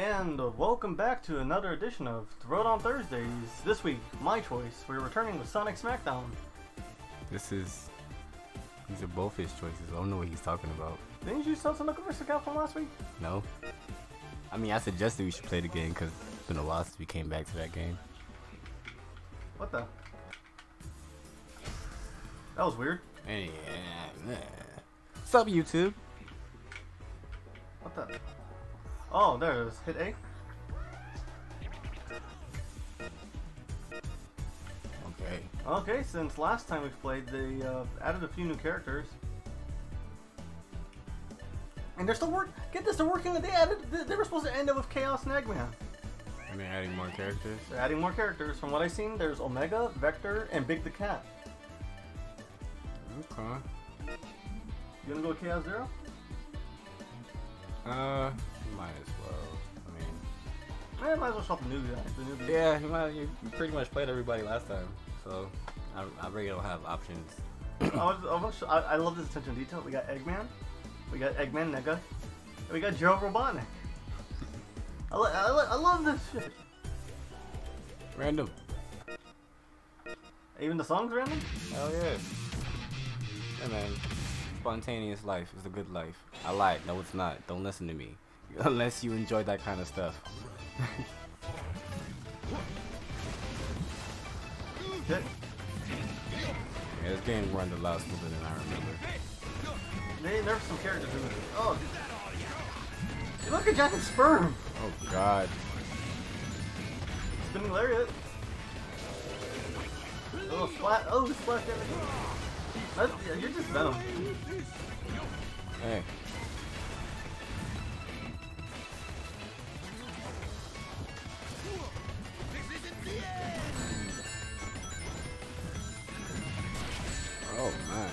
And welcome back to another edition of Throwdown Thursdays. This week, my choice, we're returning with Sonic Smackdown. These are both his choices. I don't know what he's talking about. Didn't you still look over Sonic from last week? No. I mean, I suggested we should play the game because it's been a while since we came back to that game. What the? That was weird. Yeah, nah. What's up, YouTube? What the? Oh, there it is. Hit A. Okay. Okay, since last time we played, they added a few new characters. And they're still working. Get this, they're working. They were supposed to end up with Chaos and Eggman. And they're adding more characters? They're adding more characters. From what I've seen, there's Omega, Vector, and Big the Cat. Okay. You gonna go with Chaos Zero? Might as well. I mean, I might as well shop the new guy. Yeah, you pretty much played everybody last time, so I really don't have options. I love this attention to detail. We got Eggman, Nega, and we got Joe Robotnik. I love this shit. Random. Even the song's random? Hell yeah. Yeah, man. Spontaneous life is a good life. I lied. No, it's not. Don't listen to me. Unless you enjoy that kind of stuff. Yeah, this game runs a lot smoother than I remember. There were some characters in it. Oh. Look at Jack and Sperm! Oh, God. Spinning Lariat. Oh, flat. Oh, this flat everything. Yeah, you're just Venom. Hey. Oh man.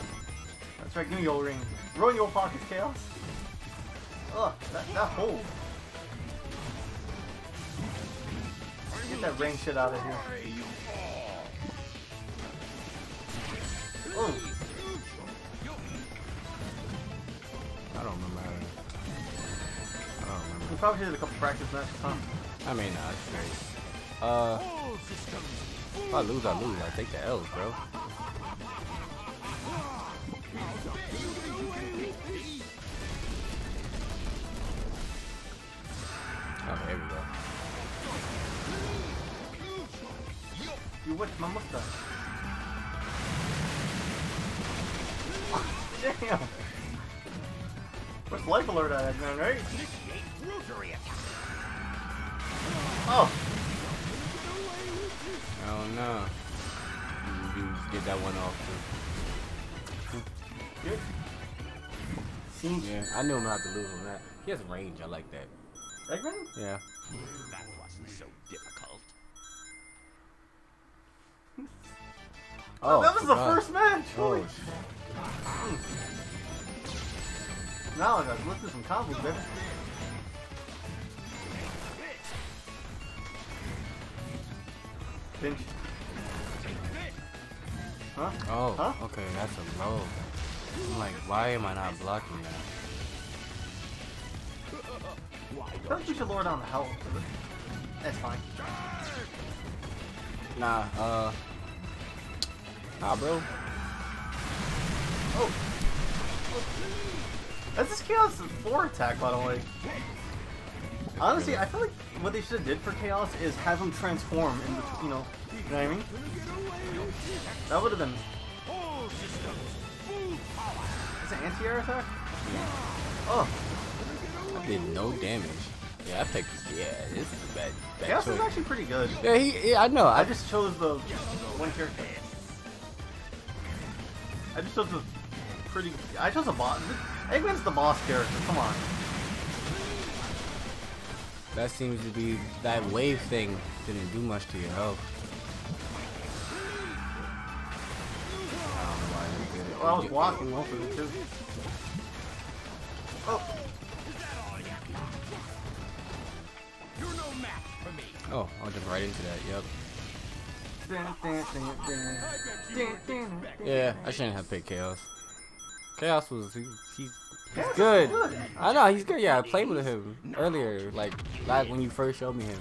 That's right, give me your ring. Ruin your pockets, Chaos. Ugh, that hole. Get that ring shit out of here. Oh. I don't remember how to... We probably did a couple practice matches, huh? I mean, nah, it's great. If I lose, I lose. I take the L's, bro. Oh, here we go. You whipped my mustache. Damn! What's life alert I had, man, right? Oh! Oh no. You just get that one off too. Good. See? Yeah, I knew him not to lose on that. He has range, I like that. Eggman? Yeah. That wasn't so difficult. Oh, that was the first match! Holy shit. Now I gotta look through some combos, baby. Pinch. Huh? Oh, huh? Okay, that's a low. I'm like, why am I not blocking that? I think we should lower down the health. That's fine. Nah, Nah, bro. Oh. That's just Chaos 4 attack, by the way. Honestly, I feel like what they should have did for Chaos is have him transform in the, you know what I mean? That would have been... It's an anti-air attack? Oh. I did no damage. Yeah, I picked... Yeah, this is a bad Chaos choice. Is actually pretty good. Yeah, I know. I just chose the one character. I just chose the... I chose a boss. Eggman's the boss character. Come on. That seems to be that wave thing didn't do much to your health. Oh, I was walking over it too. Oh. You're no match for me. Oh, I'll jump right into that. Yep. Yeah, I shouldn't have picked Chaos. Chaos was, he He's good. I know, he's good. Yeah, I played with him earlier, like when you first showed me him.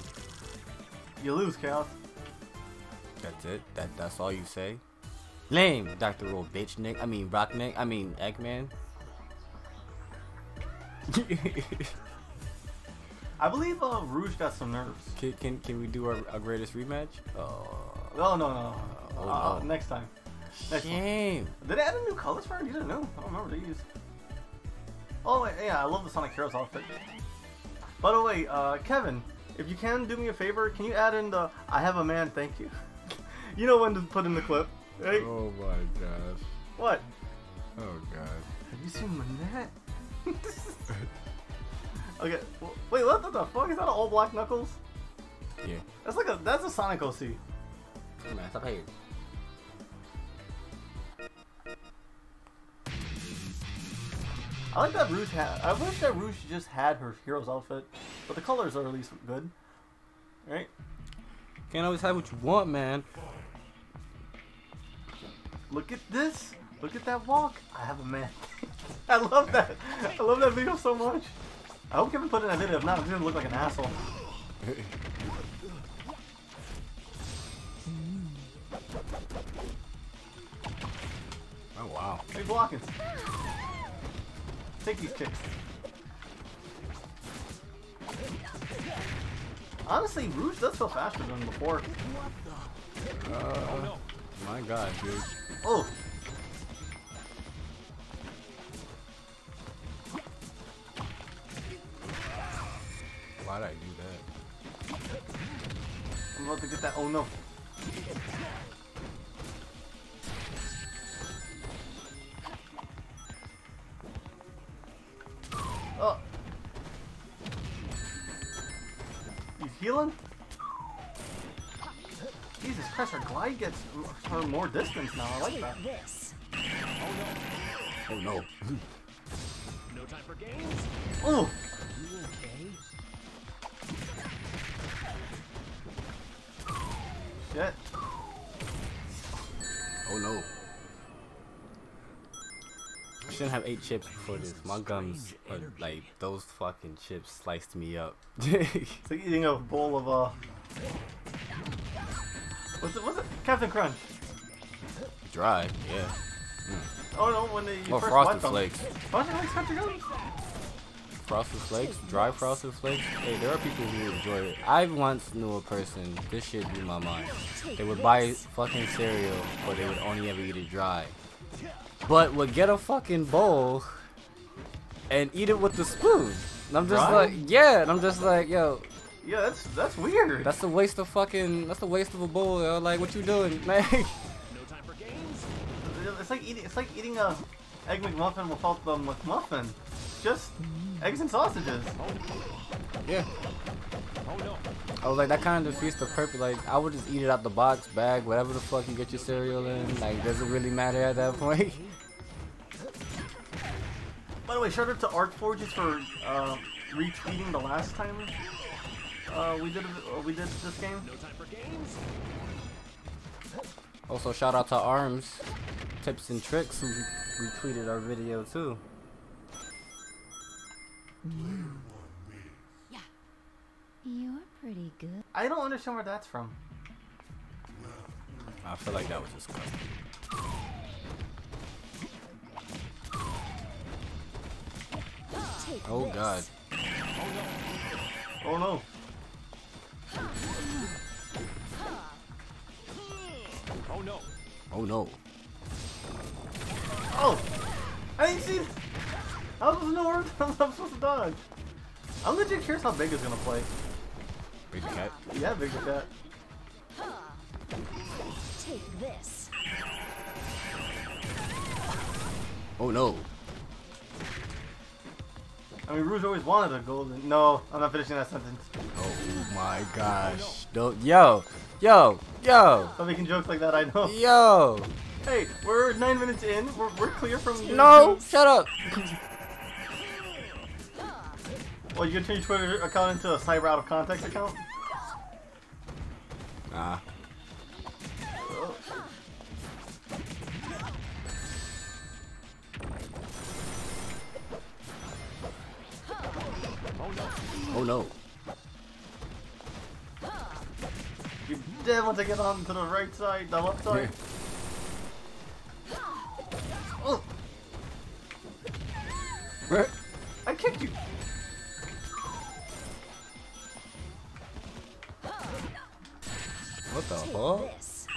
You lose, Cal. That's it? That's all you say? Lame, Dr. Robotnik. I mean, Rocknik. I mean, Eggman. I believe Rouge got some nerves. Can we do our greatest rematch? Oh, no. Next time. Shame. Did they add new colors for her? These are new. I don't remember these. Oh, yeah, I love the Sonic Heroes outfit. By the way, Kevin, if you can do me a favor, can you add in the "I have a man, thank you"? You know when to put in the clip, right? Oh my gosh. What? Oh god. Have you seen Manette? Okay. Wait, what the fuck? Is that an all black Knuckles? Yeah. That's like that's a Sonic OC. Come on, stop hating. I like that Rouge hat. I wish that Rouge just had her hero's outfit, but the colors are at least good, right? Can't always have what you want, man. Look at this. Look at that walk. I have a man. I love that. I love that video so much. I hope Kevin put in that video. If not, it's gonna look like an asshole. Oh wow. Hey, blocking. Take these kicks. Honestly, Rouge does feel faster than before. My god, dude. Oh! Why'd I do that? I'm about to get that. Oh no. Oh. He's healing? Jesus Christ, her glide gets her more distance now. I like that. Oh no. No time for games. Oh. Are you okay? Shit. Oh no. I shouldn't have ate chips before this. My gums, are, like those fucking chips, sliced me up. It's like eating a bowl of what's it? Captain Crunch. Dry, yeah. Mm. Oh no, when they first Frosted Flakes. Frosted Flakes have to go. Frosted Flakes, dry Frosted Flakes. Hey, there are people who enjoy it. I once knew a person. This shit blew my mind. They would buy fucking cereal, but they would only ever eat it dry. But would get a fucking bowl and eat it with the spoon. And I'm just like, yo. Yeah, that's weird. That's a waste of fucking. That's a waste of a bowl. Yo. Like, what you doing, man? No time for games. It's like eating a egg McMuffin without the McMuffin. Just eggs and sausages. Yeah. Oh no. I was like, that kind of defeats the purpose. Like, I would just eat it out the box, bag, whatever the fuck you get your cereal in. Like, does it really matter at that point? By the way, shout out to ArcForge for retweeting the last time we did this game. No time for games. Also, shout out to Arms Tips and Tricks who retweeted our video too. Yeah. You're pretty good. I don't understand where that's from. I feel like that was just custom. Oh god. Oh no. Oh no. Oh no. Oh! I didn't see it! I was supposed to dodge. I'm legit curious how Big is gonna play. Big the Cat? Yeah, Big the Cat. Take this. Oh no. I mean, Rouge always wanted a golden. No, I'm not finishing that sentence. Oh my gosh. Don't, yo. Stop making jokes like that, I know. Yo. Hey, we're 9 minutes in. We're clear from you. No, shut up. Well, you can turn your Twitter account into a cyber out of context account? Nah. Oh. Oh no. You dare want to get on to the right side, the left side? Oh. Where? I kicked you! What the fuck?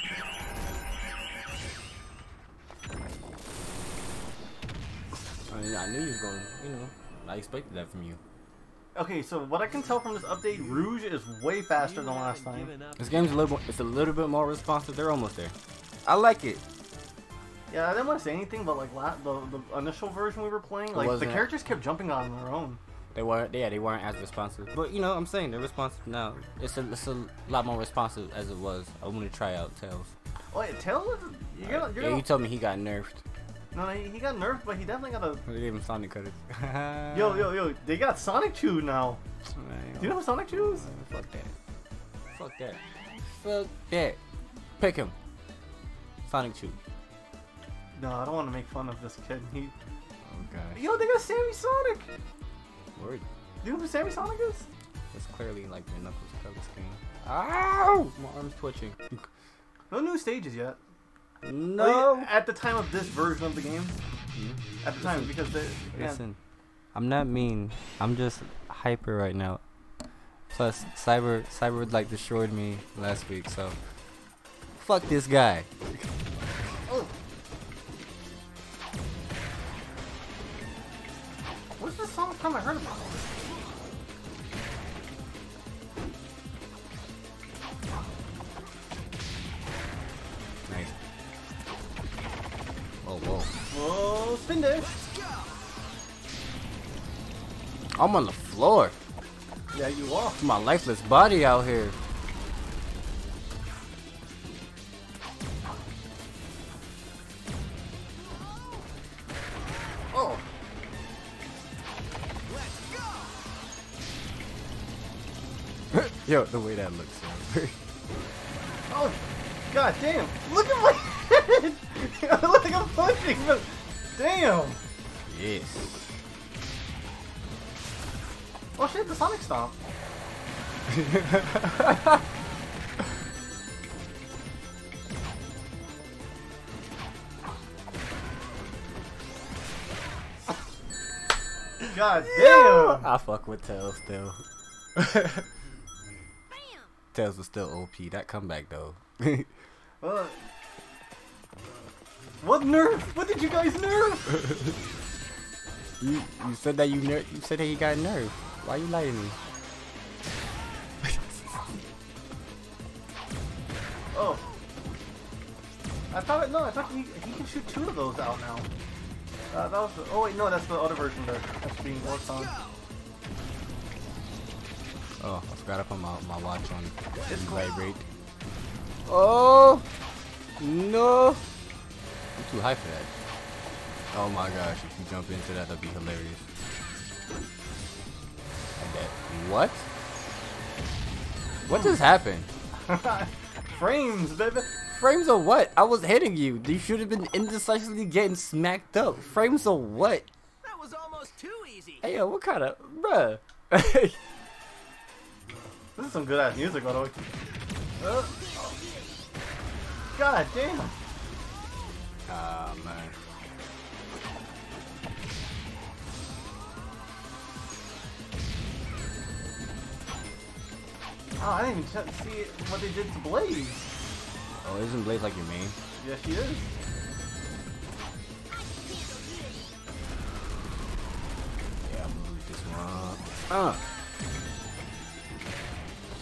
I mean, I knew you were going, you know, I expected that from you. Okay, so what I can tell from this update, Rouge is way faster than last time. This game's a little bit more responsive. They're almost there. I like it. Yeah, I didn't want to say anything, but like the initial version we were playing, like the characters kept jumping on their own. They weren't, yeah, they weren't as responsive. But you know, I'm saying they're responsive now. It's a lot more responsive as it was. I want to try out Tails. Wait, Tails? Yeah, you told me he got nerfed. No, he got nerfed, but he definitely got a. They gave him Sonic Cutters. yo, they got Sonic Chew now. Man, do you know what Sonic Chew is? Fuck that. Fuck that. Fuck that. Pick him. Sonic Chew. No, I don't want to make fun of this kid. He. Oh god. Yo, they got Sammy Sonic. Word. Do you know who Sammy Sonic is? It's clearly like your knuckles color scheme. Ow! My arm's twitching. No new stages yet. No. Like, at the time of this version of the game. Mm-hmm. At the time, because they. Listen, I'm not mean. I'm just hyper right now. Plus, Cyber like destroyed me last week, so fuck this guy. Oh. What's this song from? I heard about it. Whoa, spin there. I'm on the floor. Yeah, you are. My lifeless body out here. Oh. Let's go. Yo, the way that looks. Oh, god damn. Look at my head. I look like I'm punching, but damn! Yes. Oh shit, the Sonic Stomp. God damn! I fuck with Tails still. Tails was still OP. That comeback though. Well. What nerf? What did you guys nerf? you said that you nerf. You said that you got nerfed. Why are you lying to me? Oh, I thought he can shoot two of those out now. That was. Oh wait, no, that's the other version that's being worked on. Oh, I forgot to put my watch on. It's vibrate. Oh no. I'm too high for that. Oh my gosh, if you jump into that, that'd be hilarious. Like that. What? What just happened? Frames, baby. Frames of what? I was hitting you. You should have been indecisively getting smacked up. Frames of what? That was almost too easy. Hey, yo, what kind of. Bruh. This is some good ass music, by the way. God damn. Ah, man. Oh, I didn't even see what they did to Blaze. Oh, isn't Blaze like your main? Yes, she is. Yeah, I'm gonna loot this one.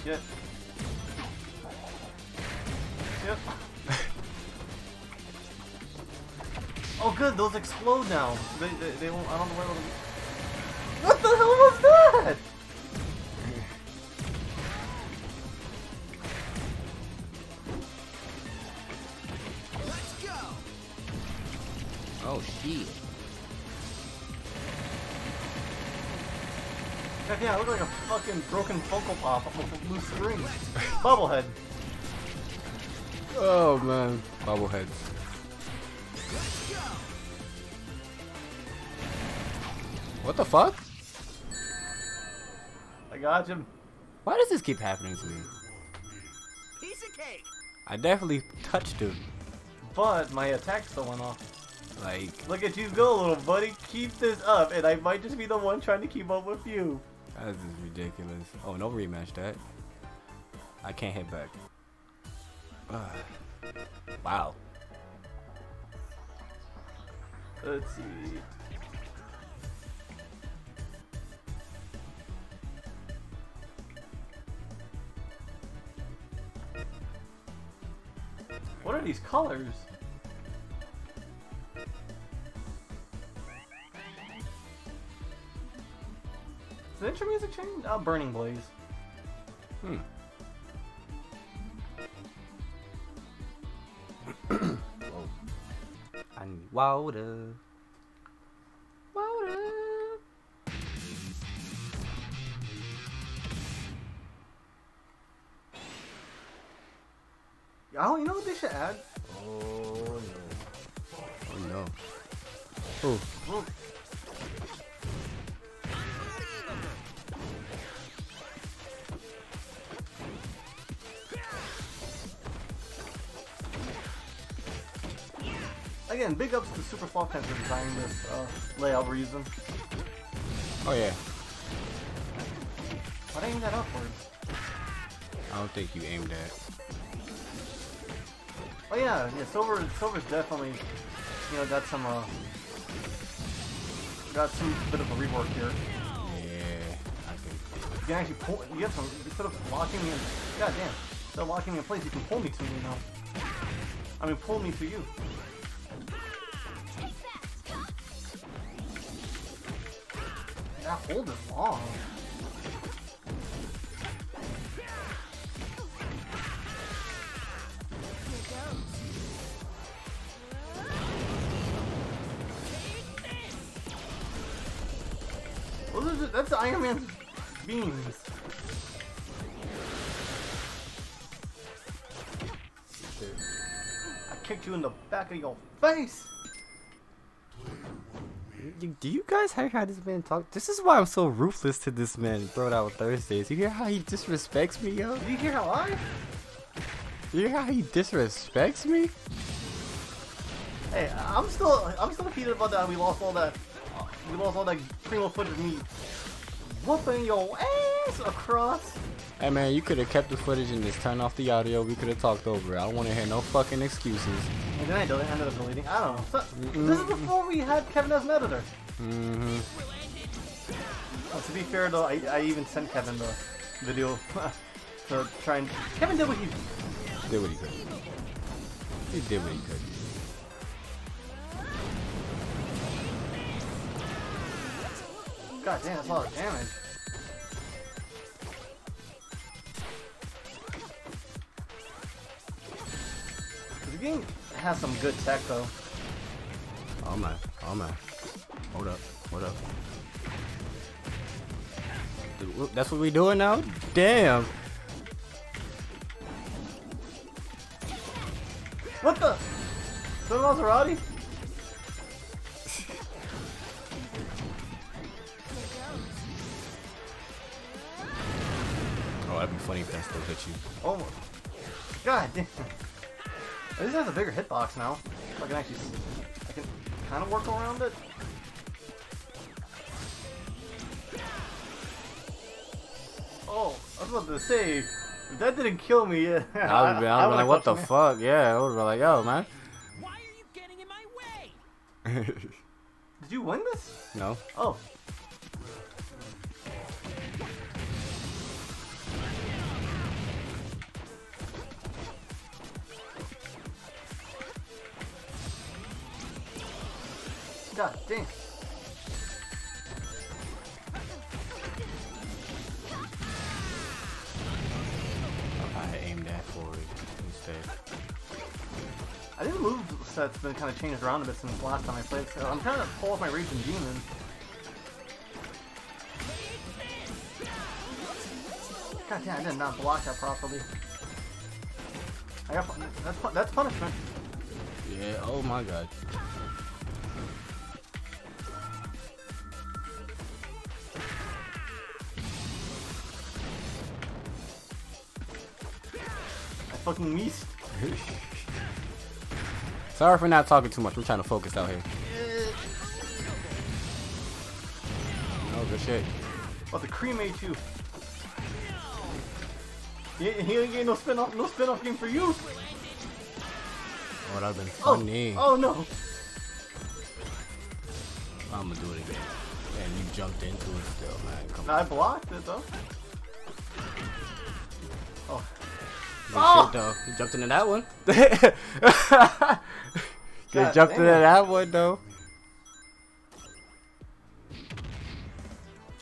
Shit. Shit. Oh good, those explode now. They won't. I don't know where. What the hell was that? Let's go. Oh shit. God, yeah, I look like a fucking broken Funko Pop off a blue screen. Bobblehead. Oh man, bobbleheads. What the fuck? I got him. Why does this keep happening to me? Piece of cake. I definitely touched him. But my attack still went off. Like, look at you go, little buddy. Keep this up, and I might just be the one trying to keep up with you. That is ridiculous. Oh, no rematch that. I can't hit back. Wow. Let's see. What are these colors? Did intro music change? Oh, Burning Blaze. Hmm. Whoa. I need water. Water. Oh, you know what they should add? Oh no. Oh no. Oh. Oh. Again, big ups to Superslothpants for designing this layout reason. Oh yeah. Why did I aim that upwards? I don't think you aimed that. Oh yeah, yeah. Silver's definitely, you know, got some bit of a rework here. Yeah, I think. You can actually pull. You have some instead of locking me in. Goddamn, instead of locking me in place, you can pull me to you now. I mean, pull me to you. That hold is long. Well, that's Iron Man's beams. I kicked you in the back of your face. Do you guys hear how this man talks? This is why I'm so ruthless to this man. Throwdown Thursdays. You hear how he disrespects me, yo? You hear how I? You hear how he disrespects me? Hey, I'm still heated about that. We lost all that primo footage of me whooping your ass across. Hey man, you could have kept the footage and just turned off the audio. We could have talked over it. I don't want to hear no fucking excuses. And then I ended up deleting. I don't know. So, this is before we had Kevin as an editor. Well, to be fair though, I even sent Kevin the video to try and. Kevin did what he did. What he could. He did what he could. God damn, that's a lot of damage. The game has some good tech though. Oh man. Hold up. Dude, that's what we doing now? Damn. What the? Some Maserati? Oh, that'd be funny if that still hit you. Oh my. God damn. At least it has a bigger hitbox now. So I can kind of work around it. Oh, I was about to say, if that didn't kill me, yeah. I would like, what the fuck? Yeah, I would be like, yo, man. Why are you getting in my way? Did you win this? No. Oh. God dang. I aimed that forward instead. I think the move set's been kind of changed around a bit since last time I played, so I'm trying to pull off my Raging Demon. God damn, I did not block that properly. I got that's punishment. Yeah, oh my god. fucking meat. Sorry for not talking too much. I'm trying to focus out here. Oh, good shit. About to cremate you. He ain't getting no spin-off game for you. Oh, that'd have been funny. Oh, oh no. I'm gonna do it again. And you jumped into it still, man. Come on. I blocked it though. Oh. Oh. Shit, though. You jumped into that one. You jumped into that one though.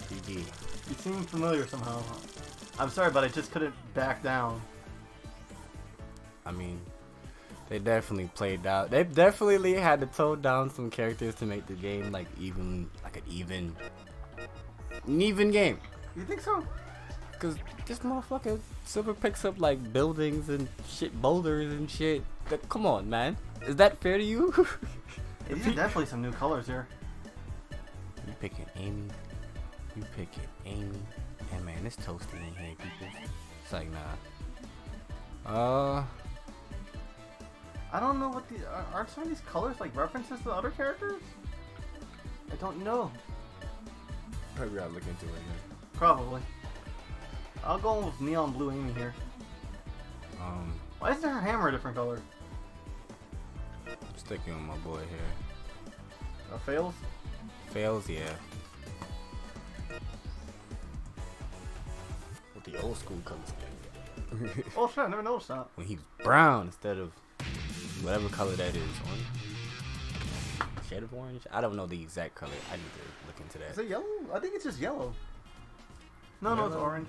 GG. You seem familiar somehow. I'm sorry, but I just couldn't back down. I mean, they definitely played out. They definitely had to tone down some characters to make the game like even, like an even game. You think so? Cause this motherfucker Silver picks up like buildings and shit, boulders and shit. Come on, man. Is that fair to you? These are definitely some new colors here. You picking Amy? You picking Amy? Hey man, it's toasty in here, people. It's like, nah. I don't know what the... Aren't some of these colors like references to the other characters? I don't know. Probably I'll look into it again. Probably. I'll go with neon blue Amy here. Why isn't her hammer a different color? I'm sticking with my boy here. Fails? Fails, yeah. The old school comes in. Oh shit, I never noticed that. When he's brown instead of whatever color that is. Orange? Shade of orange? I don't know the exact color. I need to look into that. Is it yellow? I think it's just yellow. No, yellow. No, it's orange.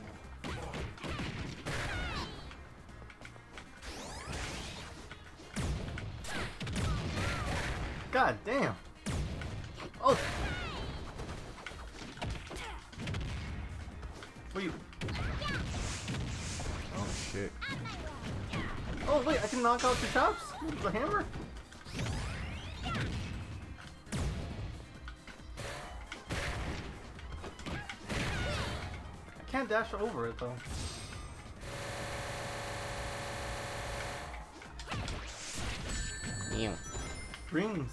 God damn. Oh. What are you? Oh shit. Oh wait, I can knock out the chops with the hammer? I can't dash over it though. Damn. Rings.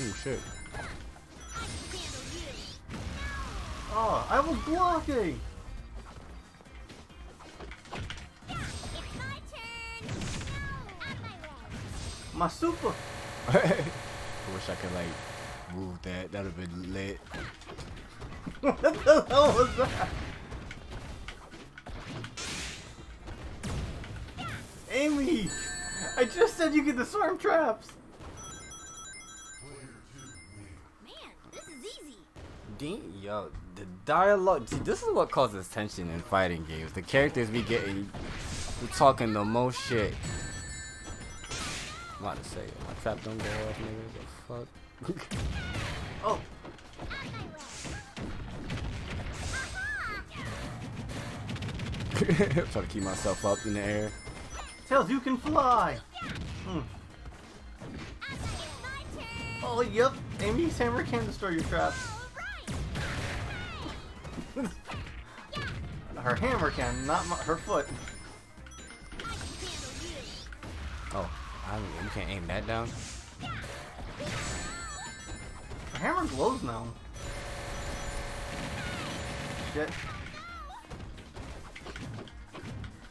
Ooh, shit. Oh, I was blocking! My super! I wish I could, like, move that. That would have been lit. What the hell was that? Amy! I just said you could disarm traps! Man, this is easy! Dang, yo. The dialogue, see, this is what causes tension in fighting games. The characters be getting, we talking the most shit. I'm about to say, my trap don't go off, nigga. The fuck? Oh! I'm trying to keep myself up in the air. Tails, you can fly! Mm. Oh, yep. Amy's hammer can destroy your traps. Her hammer can, not my, her foot. Oh, you can't aim that down. Her hammer glows now. Shit.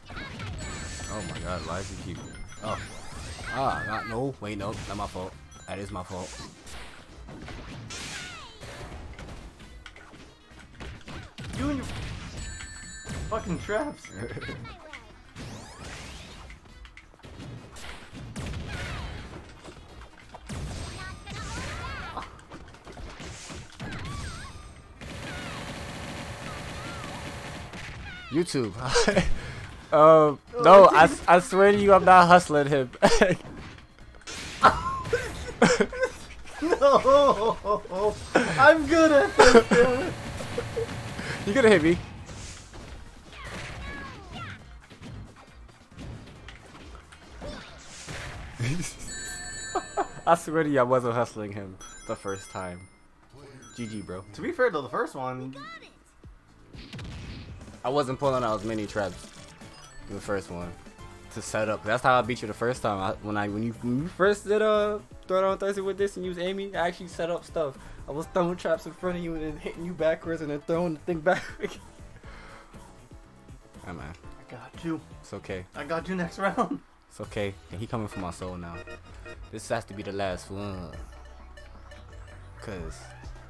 Oh my god, why does he keep... Oh. Ah, not, no, wait, no, not my fault. That is my fault. You and your... fucking traps. YouTube. No, I swear to you, I'm not hustling him. No, I'm good at this. You're gonna hit me. I swear to you, I wasn't hustling him the first time. GG, bro. To be fair, though, the first one I wasn't pulling out as many traps in the first one to set up. That's how I beat you the first time. When you first did Throwdown Thursday with this and you was aiming, I actually set up stuff. I was throwing traps in front of you and then hitting you backwards and then throwing the thing back. Hey man. I got you. It's okay. I got you next round. It's okay. And he coming for my soul now. This has to be the last one. Cause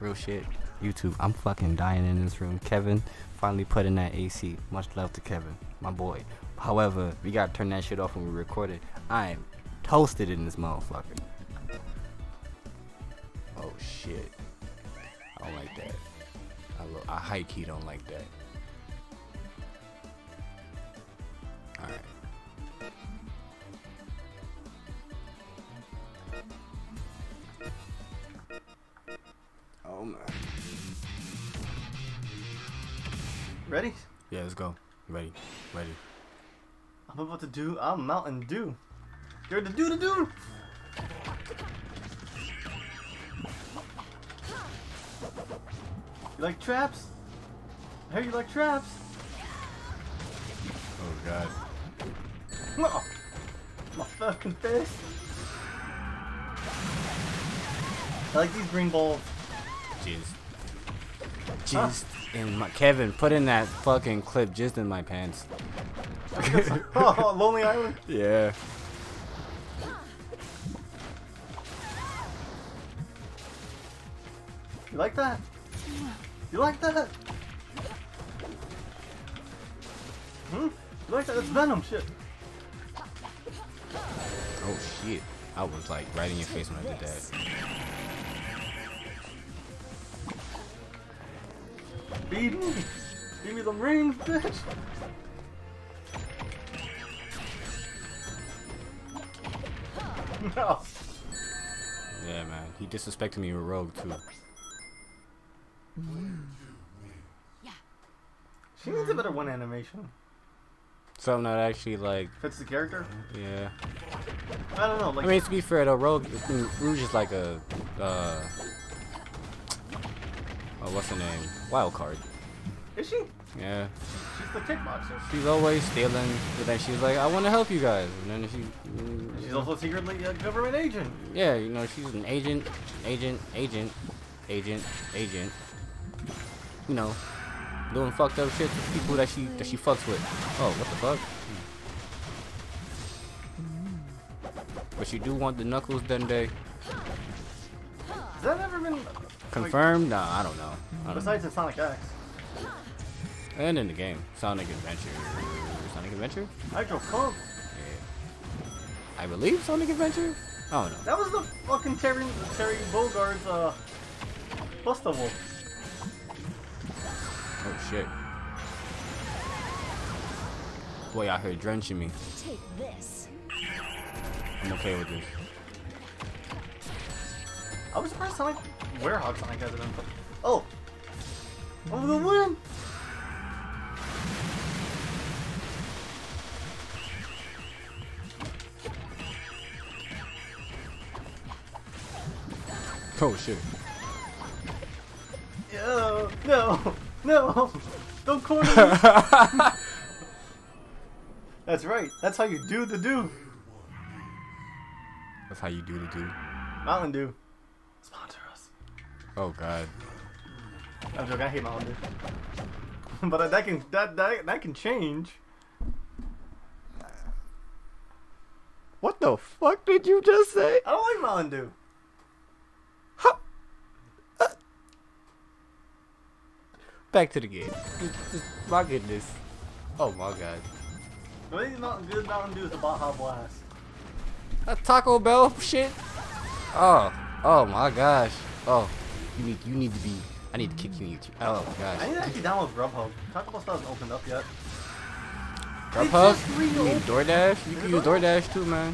real shit. YouTube, I'm fucking dying in this room. Kevin finally put in that AC. Much love to Kevin, my boy. However, we gotta turn that shit off when we record it. I am toasted in this motherfucker. Oh shit. I don't like that. I high key don't like that. Alright. Oh man. Ready? Yeah, let's go. Ready. Ready. I'm about to do. I'm Mountain Dew. You're the Dew to do. You like traps? I heard you like traps. Oh god. Oh, my fucking fist. I like these green balls. Just in my Kevin, put in that fucking clip just in my pants. Oh, Lonely Island. Yeah. You like that? You like that? Hmm? You like that? That's venom shit. Oh shit! I was like right in your face when I did that. Beat me! Give me the rings, bitch! No! Yeah, man. He disrespected me with Rogue, too. Yeah. She needs a better one animation. Something that actually, like... fits the character? Yeah. I don't know, like... I mean, to be fair, though, Rouge is like a... oh, what's her name? Wild card. Is she? Yeah. She's the kickboxer. She's always stealing. But then she's like, I want to help you guys. And then she's also secretly a government agent. Yeah, you know, she's an agent. You know, doing fucked up shit to people that she fucks with. Oh, what the fuck? But you do want the knuckles, Dende. Has that ever been... confirmed? Nah, I don't know. Besides in Sonic X. And in the game. Sonic Adventure. Sonic Adventure? Nitro Pump. Yeah. I believe Sonic Adventure? I don't know. That was the fucking Terry Bogard's festival. Oh shit. Boy, I heard drenching me. Take this. I'm okay with this. I was surprised Sonic Werehog Sonic hasn't been put. Oh! Over the win! Oh shit. Yo, no! No! Don't corner me! That's right. That's how you do the do. That's how you do the do. Mountain Dew. Sponsor us. Oh god. I'm joking, I hate Mountain Dew. But that can change. What the fuck did you just say? I don't like Mountain Dew. Huh. Back to the game. My goodness. Oh my god. The only good Mountain Dew is the Baja Blast. That Taco Bell shit? Oh. Oh my gosh! Oh, you need to be. I need to kick you in YouTube. Oh my gosh! I need to actually download Grubhub. Taco Bell hasn't opened up yet. Grubhub? You need DoorDash? You can use DoorDash too, man.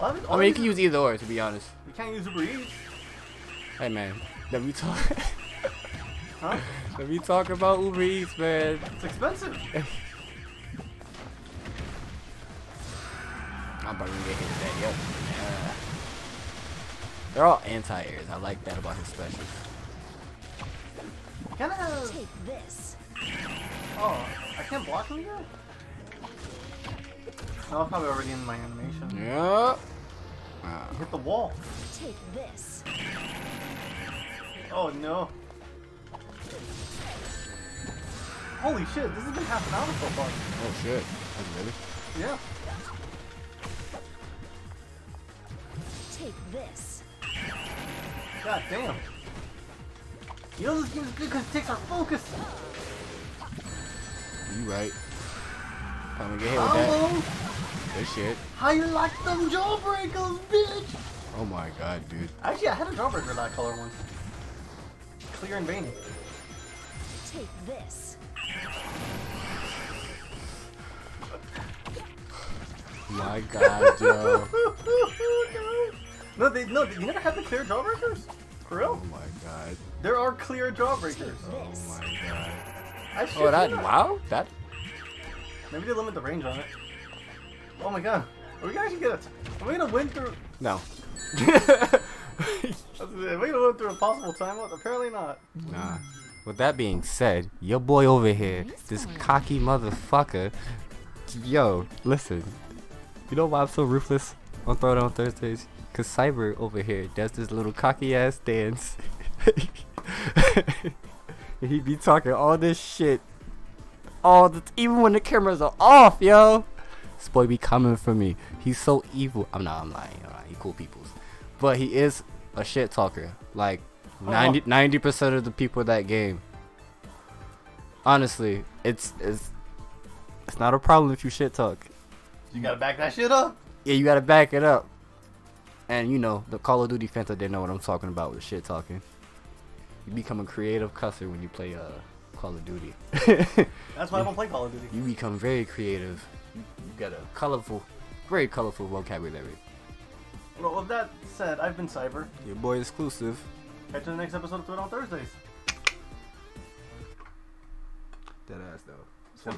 I mean, you can use either or, to be honest. You can't use Uber Eats. Hey man, let me talk. Huh? Let me talk about Uber Eats, man. It's expensive. I'm about to get hit with that, yo. Yeah. They're all anti-airs. I like that about his specials. Take this. Oh, I can't block him here? I'll probably already in my animation. Yeah. You hit the wall. Take this. Oh no. Holy shit, this has been half an hour so far. Oh shit. Really? Yeah. Take this. God damn. You know this game's good because it takes our focus. You right. Time to get hit with that. This shit. How you like them jawbreakers, bitch? Oh my god, dude. Actually, I had a jawbreaker that color once. Clear and veiny. Take this. My god, Joe. No, you never had the clear jawbreakers? For real? Oh my god. There are clear jawbreakers. Oh my god. Oh, that, wow? That? Maybe they limit the range on it. Oh my god. Are we actually gonna, are we gonna win through? No. Are we gonna win through a possible timeout? Apparently not. Nah. With that being said, your boy over here, this cocky motherfucker. Yo, listen. You know why I'm so ruthless on Throwdown Thursdays? Cause Cyber over here does this little cocky ass dance. And he be talking all this shit. All the even when the cameras are off, yo. This boy be coming for me. He's so evil. I'm lying. He cool peoples. But he is a shit talker. Like 90% of the people in that game. Honestly, it's not a problem if you shit talk. You gotta back that shit up. Yeah, you gotta back it up. And you know, the Call of Duty fans out there know what I'm talking about with shit talking. You become a creative cusser when you play Call of Duty. That's why I don't play Call of Duty. You become very creative. You got a colorful, very colorful vocabulary. Well, with that said, I've been Cyber. Your boy Exclusive. Catch you in the next episode of Throwdown Thursdays. Deadass though.